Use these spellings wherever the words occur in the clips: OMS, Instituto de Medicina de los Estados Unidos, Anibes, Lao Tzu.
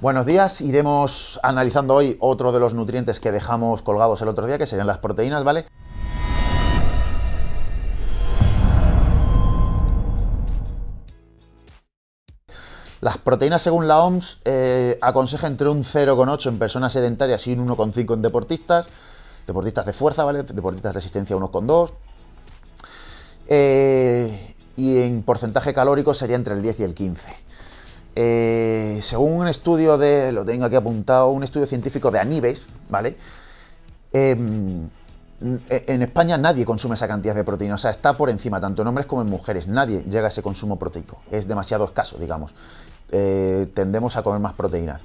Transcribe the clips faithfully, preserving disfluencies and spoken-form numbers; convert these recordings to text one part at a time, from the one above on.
Buenos días, iremos analizando hoy otro de los nutrientes que dejamos colgados el otro día, que serían las proteínas, ¿vale? Las proteínas, según la O M S, eh, aconseja entre un cero coma ocho en personas sedentarias y un uno coma cinco en deportistas, deportistas de fuerza, ¿vale? Deportistas de resistencia uno coma dos. Eh, y en porcentaje calórico sería entre el diez y el quince. Eh, según un estudio de, lo tengo aquí apuntado, un estudio científico de Anibes, ¿vale? Eh, en España nadie consume esa cantidad de proteína, o sea, está por encima, tanto en hombres como en mujeres, nadie llega a ese consumo proteico, es demasiado escaso, digamos, eh, tendemos a comer más proteínas.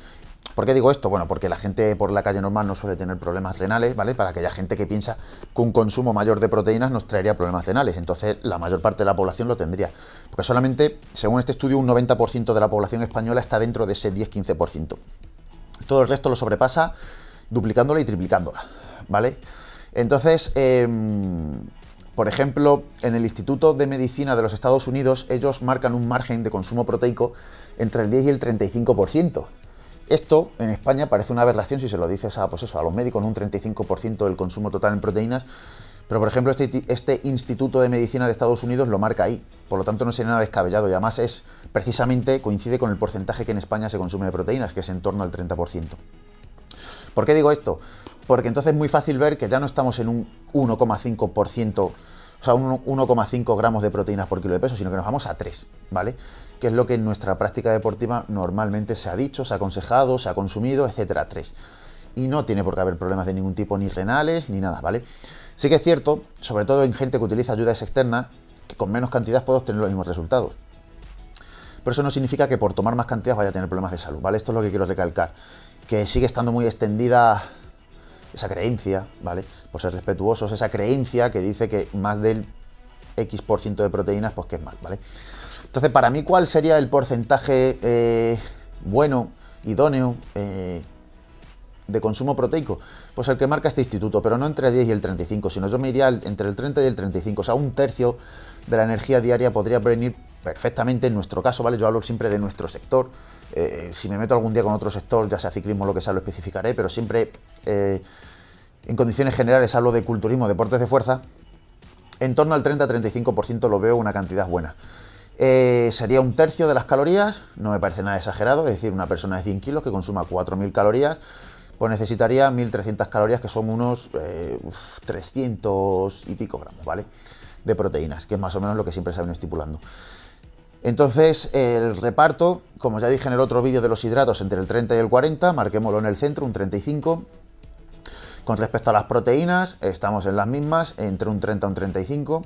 ¿Por qué digo esto? Bueno, porque la gente por la calle normal no suele tener problemas renales, ¿vale? Para aquella gente que piensa que un consumo mayor de proteínas nos traería problemas renales, entonces la mayor parte de la población lo tendría. Porque solamente, según este estudio, un noventa por ciento de la población española está dentro de ese diez a quince por ciento. Todo el resto lo sobrepasa duplicándola y triplicándola, ¿vale? Entonces, eh, por ejemplo, en el Instituto de Medicina de los Estados Unidos, ellos marcan un margen de consumo proteico entre el diez y el treinta y cinco por ciento. Esto en España parece una aberración si se lo dices a, pues eso, a los médicos, en un treinta y cinco por ciento del consumo total en proteínas, pero por ejemplo este, este Instituto de Medicina de Estados Unidos lo marca ahí, por lo tanto no sería nada descabellado, y además es precisamente coincide con el porcentaje que en España se consume de proteínas, que es en torno al treinta por ciento. ¿Por qué digo esto? Porque entonces es muy fácil ver que ya no estamos en un uno coma cinco por ciento, o sea, un uno coma cinco gramos de proteínas por kilo de peso, sino que nos vamos a tres, ¿vale? Que es lo que en nuestra práctica deportiva normalmente se ha dicho, se ha aconsejado, se ha consumido, etcétera, tres. Y no tiene por qué haber problemas de ningún tipo, ni renales, ni nada, ¿vale? Sí que es cierto, sobre todo en gente que utiliza ayudas externas, que con menos cantidad puedo obtener los mismos resultados. Pero eso no significa que por tomar más cantidad vaya a tener problemas de salud, ¿vale? Esto es lo que quiero recalcar, que sigue estando muy extendida esa creencia, ¿vale? Por ser respetuosos, esa creencia que dice que más del X% de proteínas, pues que es mal, ¿vale? Entonces, para mí, ¿cuál sería el porcentaje eh, bueno, idóneo, eh, de consumo proteico? Pues el que marca este instituto, pero no entre el diez y el treinta y cinco, sino yo me iría entre el treinta y el treinta y cinco, o sea, un tercio de la energía diaria podría venir perfectamente en nuestro caso, ¿vale? Yo hablo siempre de nuestro sector, eh, si me meto algún día con otro sector, ya sea ciclismo o lo que sea, lo especificaré, pero siempre, eh, en condiciones generales, hablo de culturismo, deportes de fuerza, en torno al treinta a treinta y cinco por ciento lo veo una cantidad buena. Eh, sería un tercio de las calorías, no me parece nada exagerado, es decir, una persona de cien kilos que consuma cuatro mil calorías, pues necesitaría mil trescientas calorías, que son unos eh, trescientos y pico gramos, ¿vale? De proteínas, que es más o menos lo que siempre se ha venido estipulando. Entonces, el reparto, como ya dije en el otro vídeo de los hidratos, entre el treinta y el cuarenta, marquémoslo en el centro, un treinta y cinco. Con respecto a las proteínas, estamos en las mismas, entre un treinta y un treinta y cinco.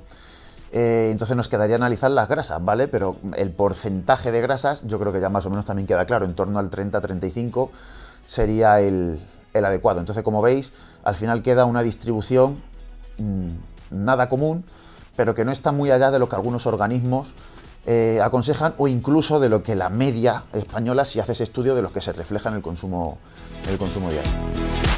Eh, entonces nos quedaría analizar las grasas, ¿vale? Pero el porcentaje de grasas, yo creo que ya más o menos también queda claro, en torno al treinta a treinta y cinco sería el, el adecuado. Entonces, como veis, al final queda una distribución mmm, nada común, pero que no está muy allá de lo que algunos organismos eh, aconsejan, o incluso de lo que la media española, si hace ese estudio, de los que se refleja en el consumo, en el consumo diario.